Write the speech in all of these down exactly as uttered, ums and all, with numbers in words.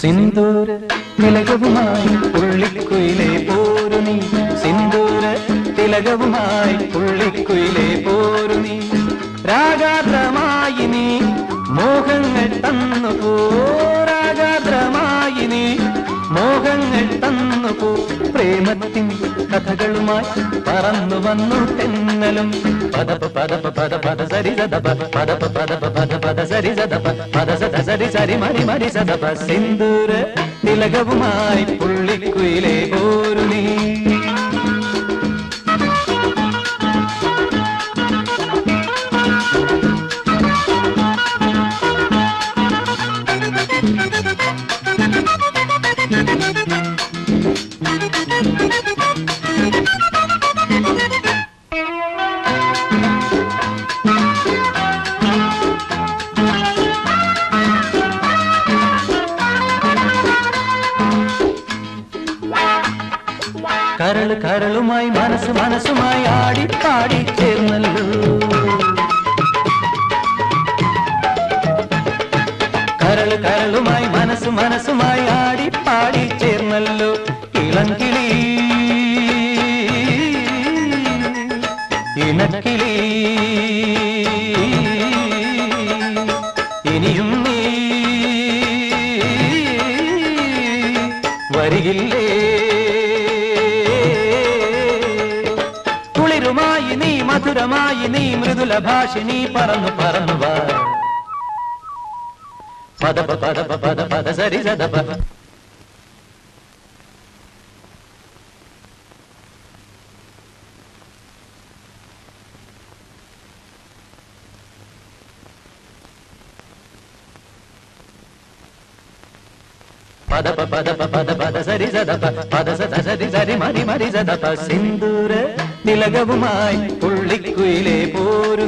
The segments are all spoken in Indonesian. Sindoora Thilakavumaayi Kuyiline Thedi Sindoora Thilakavumaayi Kuyiline Thedi Ragadramayi ni mohangal tannu po Ragadramayi ni mohangal tannu po Premathin kathagalumaayi parannu vannu tennalum Pada pada pada pada sari sada pada pada pada pada sari sada pada sada sari sari mari mari sada pada Sindoora Thilakavumaayi Kuyiline Thedi Karal karalumai manas manasumai aadi paadi chernallu Karal karalumai manas manasumai aadi paadi chernallu ilankili inakkili iniyum nee varigille Madhuramayi mridula bhashini paranu paranuva pada pada pada pada sari sada pada pada pada pada pada sari sada pada sada sari sari mari mari sada Sindoora Thilakavumaayi Kuyiline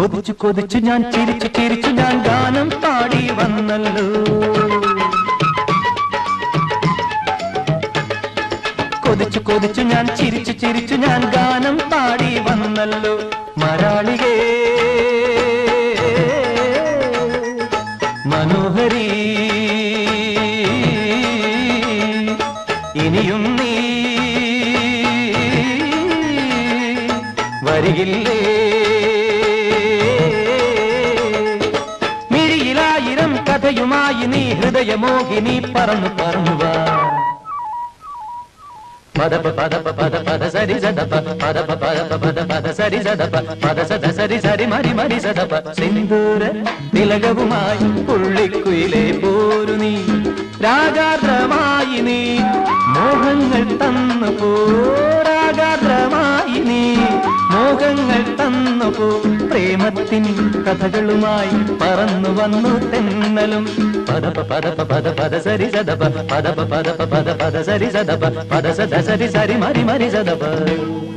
കൊതിച്ചു കൊതിച്ചു ഞാൻ ചിരിച്ചു ചിരിച്ചു ഞാൻ ഗാനം പാടി വന്നല്ലോ കൊതിച്ചു കൊതിച്ചു ഞാൻ ചിരിച്ചു ചിരിച്ചു ഞാൻ ഗാനം പാടി വന്നല്ലോ മരാളികേ മനോഹരി ഇനിയും നീ വരികില്ലേ ഹൃദയമോഹിനി പറന്നു പറന്നുവാ pada pada pada pada sari sada pada pada pada pada sari sada pada sada sari sari mari mari sada Sindoora Thilakavumaayi Kuyiline Thedi രാഗാദ്രമായിനി മോഹങ്ങൾ തന്നു പോ രാഗാദ്രമായിനി മോഹങ്ങൾ തന്നു പോ പ്രേമത്തിൻ കഥകളുമായി പറന്നു വന്നു തെന്നലും pada pada pada pada sari sada pada pada pada pada sari sada pada sada sari sari mari mari sada.